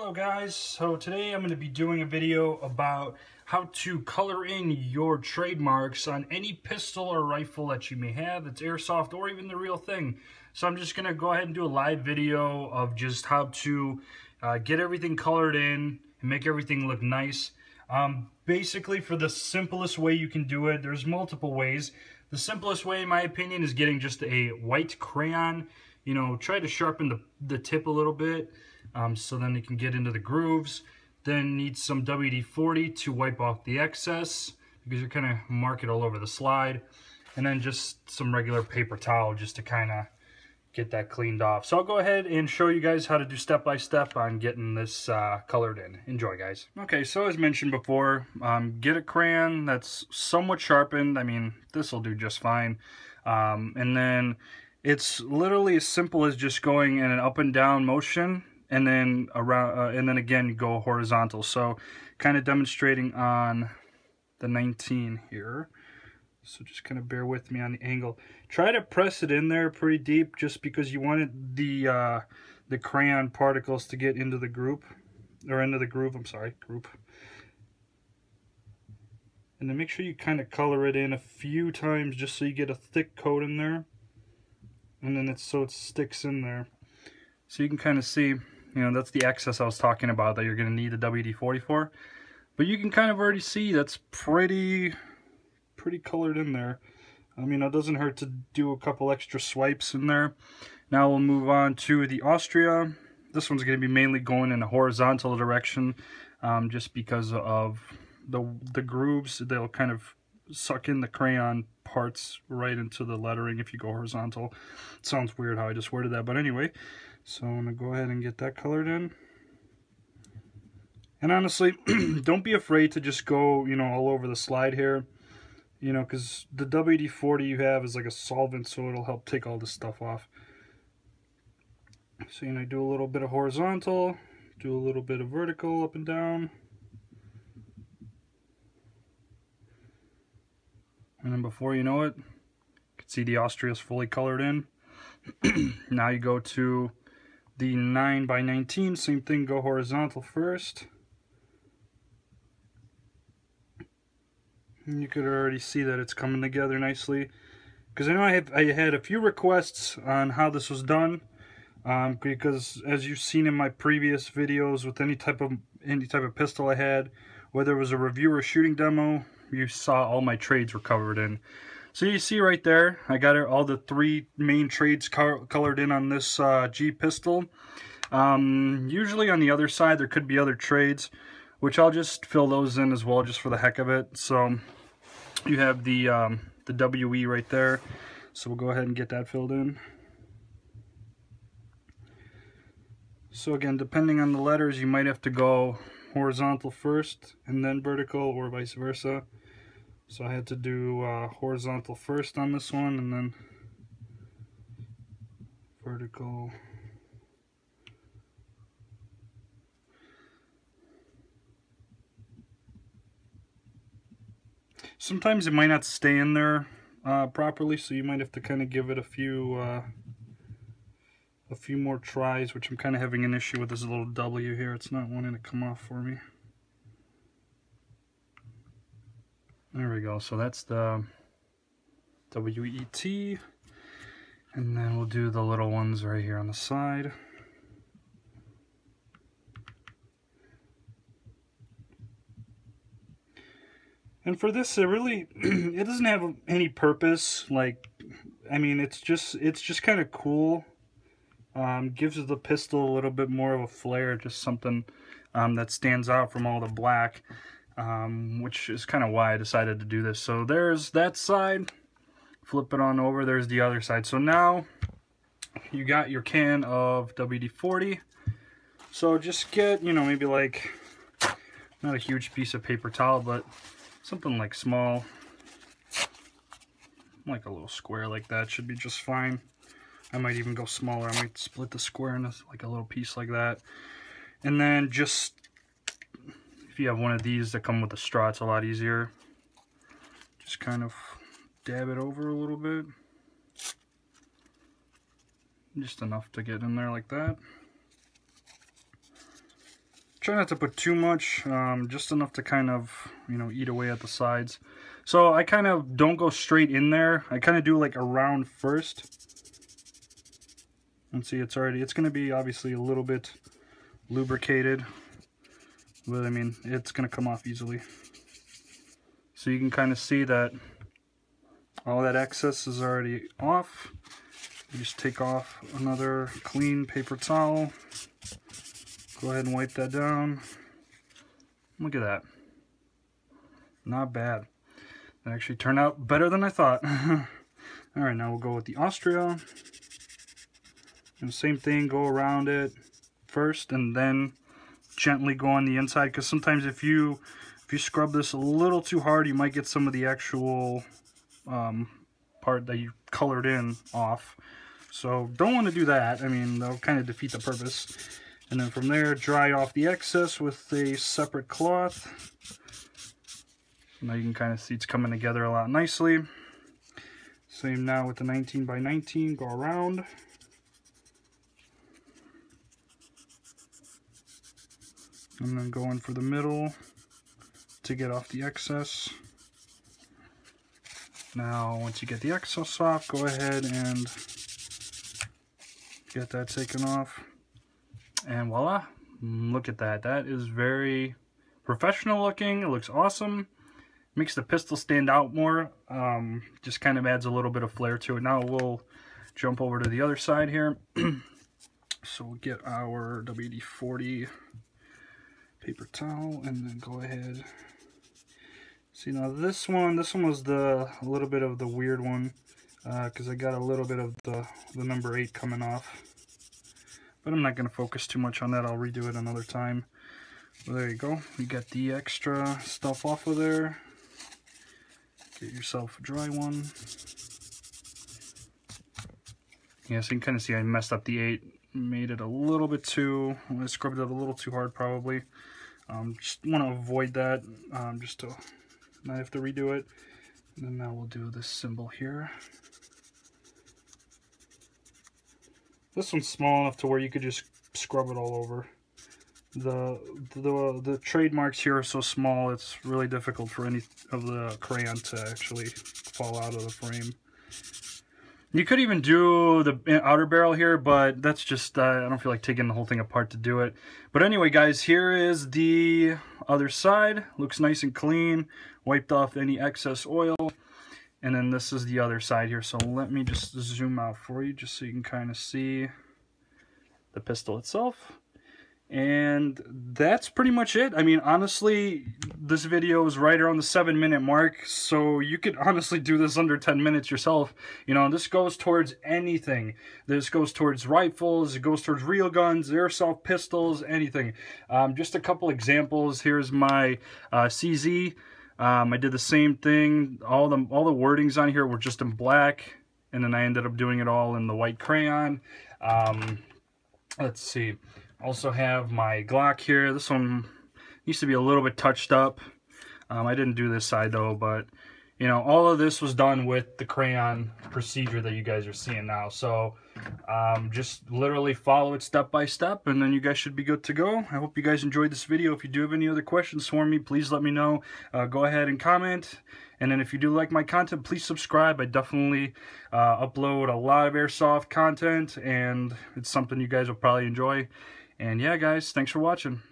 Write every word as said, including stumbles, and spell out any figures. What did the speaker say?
Hello guys, so today I'm going to be doing a video about how to color in your trademarks on any pistol or rifle that you may have that's airsoft or even the real thing. So I'm just going to go ahead and do a live video of just how to uh, get everything colored in and make everything look nice. Um, basically, for the simplest way you can do it, there's multiple ways. The simplest way, in my opinion, is getting just a white crayon. You know, try to sharpen the, the tip a little bit. Um, so then it can get into the grooves. Then need some W D forty to wipe off the excess, because you're kind of mark it all over the slide. And then just some regular paper towel just to kind of get that cleaned off. So I'll go ahead and show you guys how to do step by step on getting this uh, colored in. Enjoy, guys. Okay, so as mentioned before, um, get a crayon that's somewhat sharpened. I mean, this will do just fine. Um, and then it's literally as simple as just going in an up and down motion. And then around, uh, and then again, go horizontal. So, kind of demonstrating on the nineteen here. So just kind of bear with me on the angle. Try to press it in there pretty deep, just because you wanted the uh, the crayon particles to get into the group, or into the groove. I'm sorry, group. And then make sure you kind of color it in a few times, just so you get a thick coat in there. And then it's so it sticks in there. So you can kind of see. You know, that's the excess I was talking about that you're going to need the W D forty for. But you can kind of already see that's pretty, pretty colored in there. I mean, it doesn't hurt to do a couple extra swipes in there. Now we'll move on to the Austria. This one's going to be mainly going in a horizontal direction, um, just because of the, the grooves. They'll kind of suck in the crayon parts right into the lettering if you go horizontal. It sounds weird how I just worded that, but anyway. So I'm going to go ahead and get that colored in. And honestly, don't be afraid to just go, you know, all over the slide here. You know, because the W D forty you have is like a solvent, so it'll help take all this stuff off. So, you know, do a little bit of horizontal, do a little bit of vertical up and down. And then before you know it, you can see the Austria is fully colored in. Now you go to the nine by nineteen, same thing, go horizontal first. And you could already see that it's coming together nicely. Because I know I, have, I had a few requests on how this was done. Um, because as you've seen in my previous videos with any type of any type of pistol I had, whether it was a review or shooting demo, you saw all my trades were covered in. So you see right there, I got all the three main trades co colored in on this uh, G pistol. Um, usually on the other side there could be other trades, which I'll just fill those in as well just for the heck of it. So you have the, um, the W E right there, so we'll go ahead and get that filled in. So again, depending on the letters, you might have to go horizontal first and then vertical, or vice versa. So I had to do uh, horizontal first on this one, and then vertical. Sometimes it might not stay in there uh, properly, so you might have to kind of give it a few, uh, a few more tries, which I'm kind of having an issue with this little W here. It's not wanting to come off for me. There we go, so that's the W E T, and then we'll do the little ones right here on the side. And for this, it really, it doesn't have any purpose, like, I mean, it's just, it's just kind of cool. Um, gives the pistol a little bit more of a flare, just something um, that stands out from all the black. Um, which is kind of why I decided to do this. So there's that side, flip it on over, there's the other side. So now you got your can of W D forty. So just get, you know, maybe like, not a huge piece of paper towel, but something like small, like a little square like that should be just fine. I might even go smaller. I might split the square into like a little piece like that. And then just, if you have one of these that come with a straw, it's a lot easier. Just kind of dab it over a little bit, just enough to get in there like that. Try not to put too much, um, just enough to kind of, you know, eat away at the sides. So I kind of don't go straight in there. I kind of do like a round first. And see, it's already, it's going to be obviously a little bit lubricated. But I mean, it's going to come off easily. So you can kind of see that all that excess is already off. You just take off another clean paper towel. Go ahead and wipe that down. Look at that. Not bad. That actually turned out better than I thought. All right, now we'll go with the Austria. And same thing, go around it first and then gently go on the inside, because sometimes if you if you scrub this a little too hard, you might get some of the actual um, part that you colored in off. So don't want to do that. I mean, that'll kind of defeat the purpose. And then from there, dry off the excess with a separate cloth. Now you can kind of see it's coming together a lot nicely. Same now with the nineteen by nineteen, go around. And then go in for the middle to get off the excess. Now, once you get the excess off, go ahead and get that taken off. And voila, look at that. That is very professional looking. It looks awesome. Makes the pistol stand out more. Um, just kind of adds a little bit of flair to it. Now we'll jump over to the other side here. So we'll get our W D forty paper towel and then go ahead. See, now this one, this one was the a little bit of the weird one, because uh, I got a little bit of the, the number eight coming off. But I'm not going to focus too much on that. I'll redo it another time. Well, there you go. You got the extra stuff off of there. Get yourself a dry one. Yeah, so you can kind of see I messed up the eight. Made it a little bit too... I scrubbed it a little too hard probably. Um, just want to avoid that. Um, just to not have to redo it. And then now we'll do this symbol here. This one's small enough to where you could just scrub it all over. The, the the trademarks here are so small, it's really difficult for any of the crayon to actually fall out of the frame. You could even do the outer barrel here, but that's just, uh, I don't feel like taking the whole thing apart to do it. But anyway, guys, here is the other side. Looks nice and clean. Wiped off any excess oil. And then this is the other side here. So let me just zoom out for you just so you can kind of see the pistol itself. And that's pretty much it. I mean, honestly, this video is right around the seven minute mark. So you could honestly do this under ten minutes yourself. You know, this goes towards anything. This goes towards rifles. It goes towards real guns, airsoft pistols, anything. Um, just a couple examples. Here's my uh, C Z. Um, I did the same thing. All the all the wordings on here were just in black, and then I ended up doing it all in the white crayon. Um, let's see. Also have my Glock here. This one used to be a little bit touched up. Um, I didn't do this side though, but you know, all of this was done with the crayon procedure that you guys are seeing now. So um, just literally follow it step by step, and then you guys should be good to go. I hope you guys enjoyed this video. If you do have any other questions for me, please let me know. Uh, go ahead and comment. And then if you do like my content, please subscribe. I definitely uh, upload a lot of airsoft content, and it's something you guys will probably enjoy. And yeah, guys, thanks for watching.